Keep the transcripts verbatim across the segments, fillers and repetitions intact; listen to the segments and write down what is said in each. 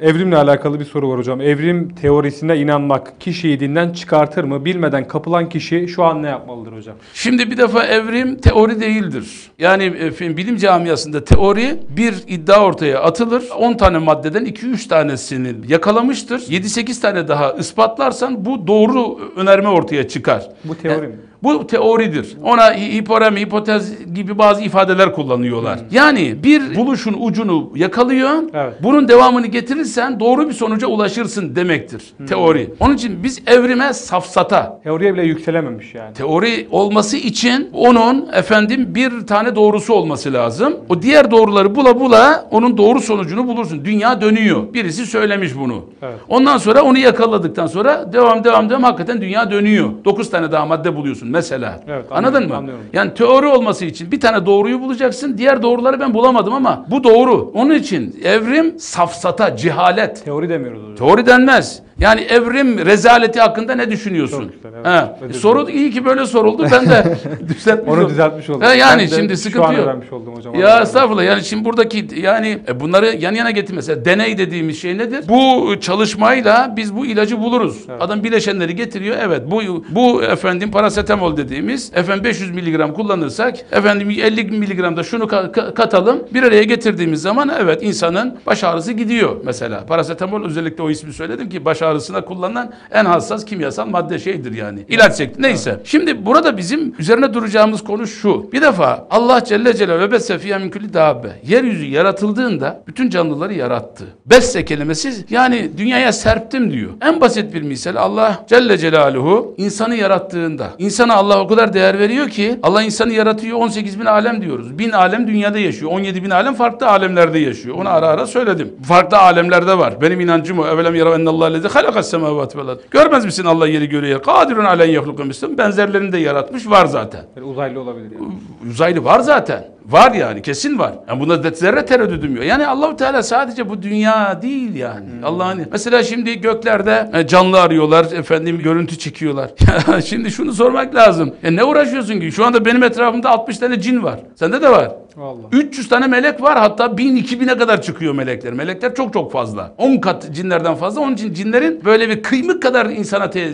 Evrimle alakalı bir soru var hocam. Evrim teorisine inanmak kişiyi dinden çıkartır mı? Bilmeden kapılan kişi şu an ne yapmalıdır hocam? Şimdi bir defa evrim teori değildir. Yani efendim, bilim camiasında teori bir iddia ortaya atılır. on tane maddeden iki üç tanesini yakalamıştır. yedi sekiz tane daha ispatlarsan bu doğru önerme ortaya çıkar. Bu teori mi? Bu teoridir. Ona hiporem, hipotez gibi bazı ifadeler kullanıyorlar. Hmm. Yani bir buluşun ucunu yakalıyor, evet, bunun devamını getirirsen doğru bir sonuca ulaşırsın demektir hmm. teori. Onun için biz evrime safsata. Teoriye bile yükselememiş yani. Teori olması için onun efendim bir tane doğrusu olması lazım. O diğer doğruları bula bula onun doğru sonucunu bulursun. Dünya dönüyor. Birisi söylemiş bunu. Evet. Ondan sonra onu yakaladıktan sonra devam devam devam hakikaten dünya dönüyor. dokuz tane daha madde buluyorsun mesela. Evet, anladın mı? Anlıyorum. Yani teori olması için bir tane doğruyu bulacaksın. Diğer doğruları ben bulamadım ama bu doğru. Onun için evrim safsata, cehalet. Teori demiyoruz hocam. Teori denmez. Yani evrim rezaleti hakkında ne düşünüyorsun? Güzel, evet. Ha. E, soru iyi ki böyle soruldu. Ben de düzeltmiş onu düzeltmiş oldum. Ha, yani şimdi sıkıntı yok. Hocam, ya estağfurullah. Yani şimdi buradaki yani e, bunları yan yana getir. Mesela deney dediğimiz şey nedir? Bu çalışmayla biz bu ilacı buluruz. Evet. Adam bileşenleri getiriyor. Evet. Bu bu efendim parasetamol dediğimiz efendim beş yüz miligram kullanırsak efendim elli miligram da şunu ka ka katalım. Bir araya getirdiğimiz zaman evet insanın baş ağrısı gidiyor mesela. Parasetamol özellikle o ismi söyledim ki baş arasında kullanılan en hassas kimyasal madde şeydir yani. İlaç şekli. Neyse. Evet. Şimdi burada bizim üzerine duracağımız konu şu. Bir defa Allah Celle Celaluhu ve bessefiye min külli dabbe. Yeryüzü yaratıldığında bütün canlıları yarattı. Besse kelimesi yani dünyaya serptim diyor. En basit bir misal Allah Celle Celaluhu insanı yarattığında. İnsana Allah o kadar değer veriyor ki Allah insanı yaratıyor on sekiz bin alem diyoruz. bin alem dünyada yaşıyor. on yedi bin alem farklı alemlerde yaşıyor. Onu ara ara söyledim. Farklı alemlerde var. Benim inancım o. Evvelem yarav ennallâhu lezî görmez misin Allah yeri göğü yer? Kadirun alen yahlukun mislem. Benzerlerini de yaratmış var zaten. Yani uzaylı olabilir yani. Uzaylı var zaten. Var yani kesin var. Yani buna zerre tereddüdüm yok. Yani Allahu Teala sadece bu dünya değil yani. Hmm. Allah'ın mesela şimdi göklerde canlı arıyorlar, efendim görüntü çekiyorlar. Şimdi şunu sormak lazım. Ya ne uğraşıyorsun ki? Şu anda benim etrafımda altmış tane cin var. Sende de var. Vallahi. üç yüz tane melek var, hatta bin iki bine kadar çıkıyor melekler. Melekler çok çok fazla. on kat cinlerden fazla. Onun için cinlerin böyle bir kıymık kadar insana te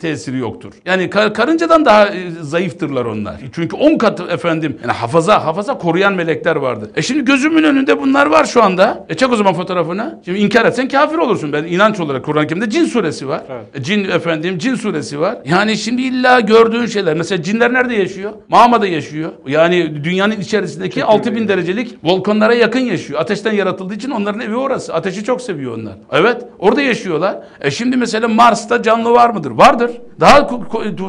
tesiri yoktur. Yani kar karıncadan daha e, zayıftırlar onlar. Çünkü on kat efendim yani hafaza hafaza koruyan melekler vardır. E şimdi gözümün önünde bunlar var şu anda. E çek o zaman fotoğrafını. Şimdi inkar etsen kafir olursun. Ben inanç olarak Kur'an-ı Kerim'de cin suresi var. Evet. E, cin efendim cin suresi var. Yani şimdi illa gördüğün şeyler. Mesela cinler nerede yaşıyor? Mağmada yaşıyor. Yani dünyanın içerisinde ki altı bin derecelik volkanlara yakın yaşıyor. Ateşten yaratıldığı için onların evi orası. Ateşi çok seviyor onlar. Evet, orada yaşıyorlar. E şimdi mesela Mars'ta canlı var mıdır? Vardır. Daha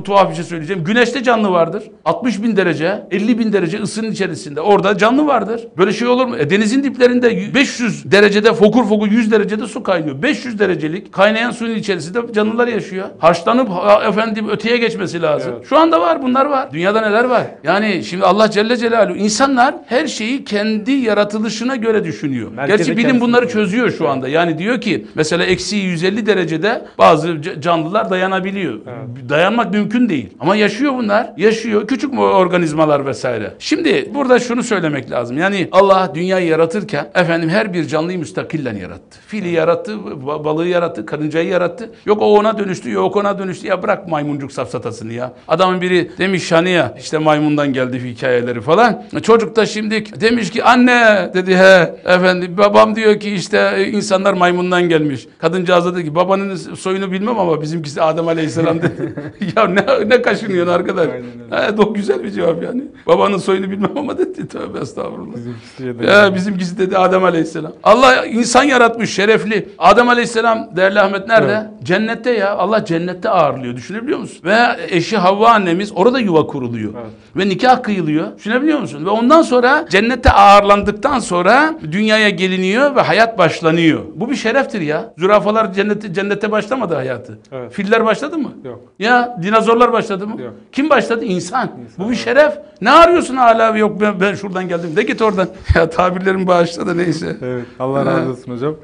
tuhaf bir şey söyleyeceğim. Güneşte canlı vardır. altmış bin derece, elli bin derece ısının içerisinde. Orada canlı vardır. Böyle şey olur mu? E denizin diplerinde beş yüz derecede fokur fokur yüz derecede su kaynıyor. beş yüz derecelik kaynayan suyun içerisinde canlılar yaşıyor. Haşlanıp efendim öteye geçmesi lazım. Evet. Şu anda var, bunlar var. Dünyada neler var? Yani şimdi Allah Celle Celaluhu insanlar her şeyi kendi yaratılışına göre düşünüyor. Merkezi Gerçi bilim bunları çözüyor şu anda. Yani diyor ki mesela eksi yüz elli derecede bazı canlılar dayanabiliyor. Evet. Dayanmak mümkün değil. Ama yaşıyor bunlar. Yaşıyor. Küçük organizmalar vesaire. Şimdi burada şunu söylemek lazım. Yani Allah dünyayı yaratırken efendim her bir canlıyı müstakillen yarattı. Fili yarattı, balığı yarattı, karıncayı yarattı. Yok o ona dönüştü, yok ona dönüştü. Ya bırak maymuncuk safsatasını ya. Adamın biri demiş hani ya işte maymundan geldi hikayeleri falan. Çocuk da şimdi demiş ki anne dedi he efendim babam diyor ki işte insanlar maymundan gelmiş. Kadıncağız da dedi ki babanın soyunu bilmem ama bizimkisi Adem Aleyhisselam dedi. Ya ne, ne kaşınıyorsun arkadaş? He, o güzel bir cevap yani. Babanın soyunu bilmem ama dedi tövbe estağfurullah. Bizimkisi, ya, bizimkisi dedi Adem Aleyhisselam. Allah insan yaratmış şerefli. Adem Aleyhisselam değerli Ahmet nerede? Evet. Cennette ya. Allah cennette ağırlıyor. Düşünebiliyor musun? Ve eşi Havva annemiz orada yuva kuruluyor. Evet. Ve nikah kıyılıyor. Düşünebiliyor musun? Ve ondan sonra cennete ağırlandıktan sonra dünyaya geliniyor ve hayat başlanıyor. Bu bir şereftir ya. Zürafalar cennete, cennete başlamadı hayatı. Evet. Filler başladı mı? Yok. Ya dinozorlar başladı mı? Yok. Kim başladı? İnsan. İnsan. Bu bir şeref. Ne arıyorsun hala? Yok ben, ben şuradan geldim. De git oradan. Ya tabirlerim bağışla da neyse. Evet. Allah razı olsun hocam.